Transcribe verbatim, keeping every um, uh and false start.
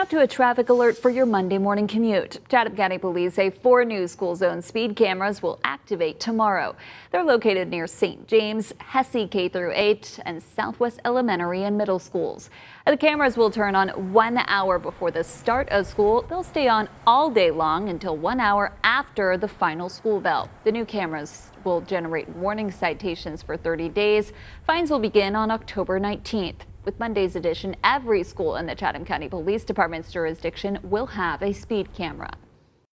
Now to a traffic alert for your Monday morning commute. Chatham County Police say four new school zone speed cameras will activate tomorrow. They're located near Saint James, Hesse K through eight, and Southwest Elementary and Middle Schools. The cameras will turn on one hour before the start of school. They'll stay on all day long until one hour after the final school bell. The new cameras will generate warning citations for thirty days. Fines will begin on October nineteenth. With Monday's edition, every school in the Chatham County Police Department's jurisdiction will have a speed camera.